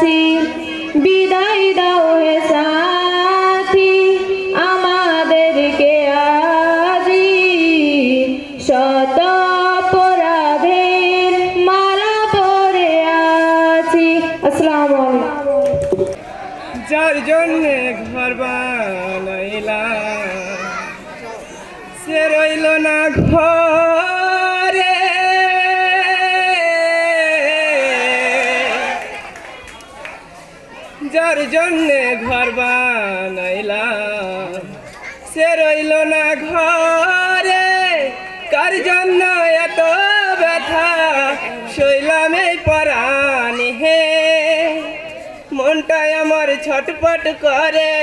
से विदाई दाओ है साथी आमादेर के आजी शत अपराधेर माला परे आछी। अस्सलामु आलैकुम। जार जन्ने घर बानाइला से रइल ना घर जार जन्ने घर बनाइला से रइल ना घरे कार जन्ने एत व्यथा शैलाम ए प्राण हे मनटाय आमार छटपट करे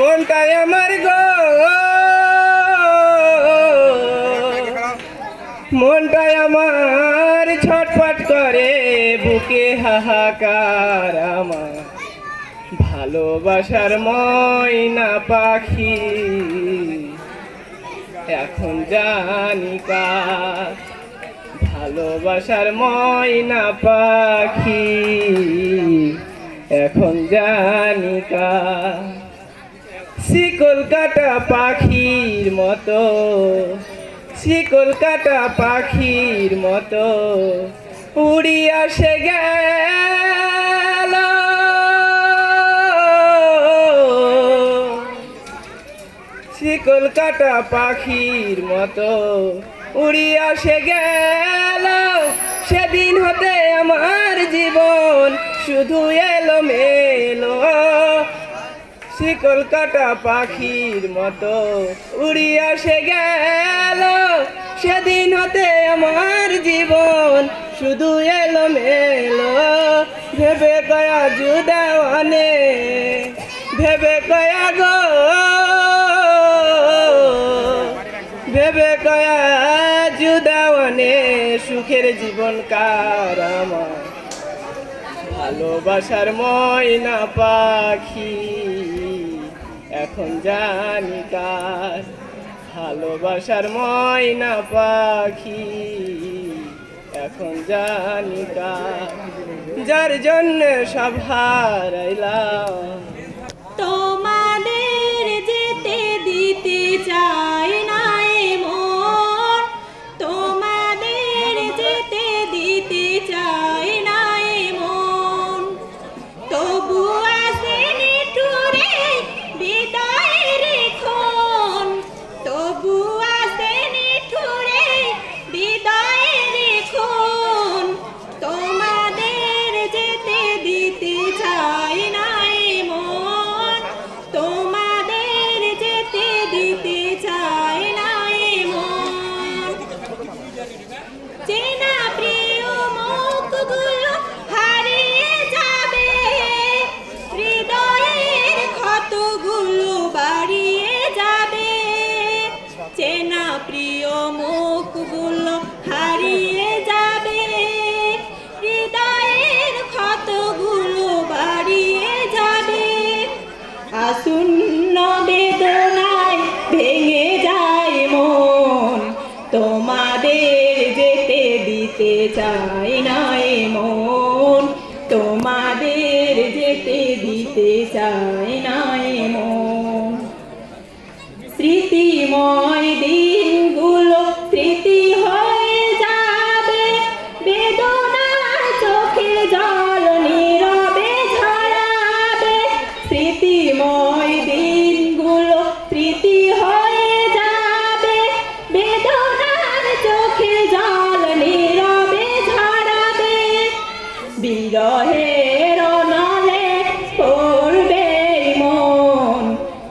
मनटाय आमार गो मनटाय आमार छटपट करे बुके हाहाकार आमार भालोबासार मयना पाखी एखन जानी काর भालोबासार मयना पाखी एखन जानी কার শিকল কাটা পাখির মতো শিকল কাটা পাখির মতো उड़िया से गेलो शिकल काटा पाखिर मतो उड़िया से गेलो से दिन होते आमार जीवन शुधु एलो मेलो शिकल काटा पाखिर मतो उड़िया से गेलो से दिन होते आमार जीवन शुधु एलो मेलो भेबे गया जुदावाने भेबे गया गो भेबे गया जुदावाने सुखेर जीवन कार आमार भालोबासार मयना पाखी एखन जानी कार भालोबासार मयना पाखी এখন জানি কার যার জন্য সব হারাইলাম তোমাদের যেতে দিতে চাই না এ মন তোমাদের যেতে দিতে চাই না এ মন তবু আসে নিঠুরে বিদায়ের ক্ষণ তবু আসে নিঠুরে বিদায় চাই না এ মন তোমাদের যেতে দিতে চাই না এ মন স্মৃতিময় দিনগুলো স্মৃতি হয়ে যাবে বেদনা চোখে জল নীরবে ঝরাবে স্মৃতিময় দিনগুলো স্মৃতি হয়ে যাবে বেদনা চোখে জল নীরবে বিরহের নলে পড়বে মন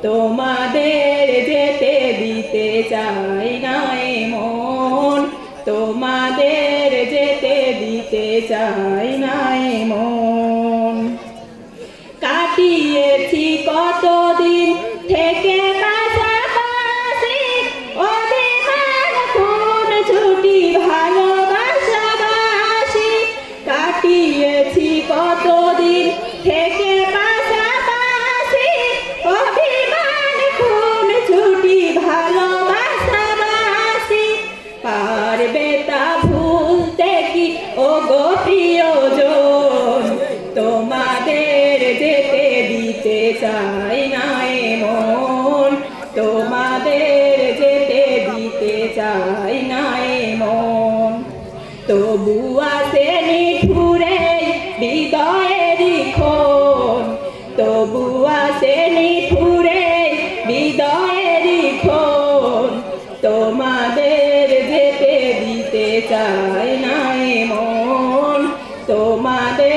তোমাদের যেতে দিতে চাই না এ মন তোমাদের যেতে দিতে চাই না এ মন কাটিয়েছি কতদিন থেকে কতদিন থেকে পাশাপাশি অভিমান খুন ছুটি ভালোবাসাবাসি পারবে তা ভুলতে কি ও গো প্রিয়জন तो बुआ से निठुरे विदायरी खोन, तो बुआ से निठुरे विदायरी खोन, तोमादेर जेते दीते चाय नाय मोन, तोमादेर